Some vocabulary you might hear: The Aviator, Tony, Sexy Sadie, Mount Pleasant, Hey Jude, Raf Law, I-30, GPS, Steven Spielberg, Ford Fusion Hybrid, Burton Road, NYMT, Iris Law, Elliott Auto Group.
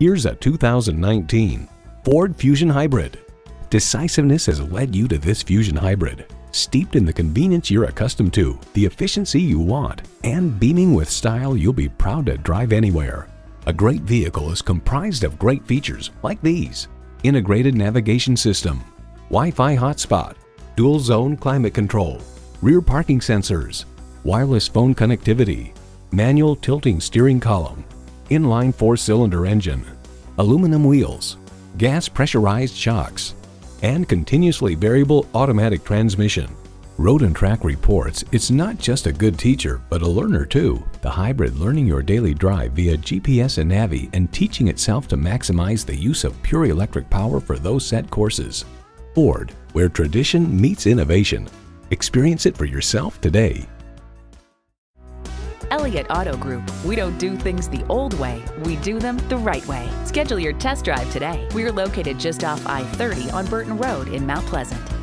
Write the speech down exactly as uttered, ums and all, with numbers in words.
Here's a two thousand nineteen Ford Fusion Hybrid. Decisiveness has led you to this Fusion Hybrid, steeped in the convenience you're accustomed to, the efficiency you want, and beaming with style you'll be proud to drive anywhere. A great vehicle is comprised of great features like these: integrated navigation system, Wi-Fi hotspot, dual zone climate control, rear parking sensors, wireless phone connectivity, manual tilting steering column, inline four-cylinder engine, aluminum wheels, gas pressurized shocks, and continuously variable automatic transmission. Road and Track reports it's not just a good teacher, but a learner too. The hybrid learning your daily drive via G P S and Navi, and teaching itself to maximize the use of pure electric power for those set courses. Ford, where tradition meets innovation. Experience it for yourself today. Elliott Auto Group. We don't do things the old way, we do them the right way. Schedule your test drive today. We're located just off I thirty on Burton Road in Mount Pleasant.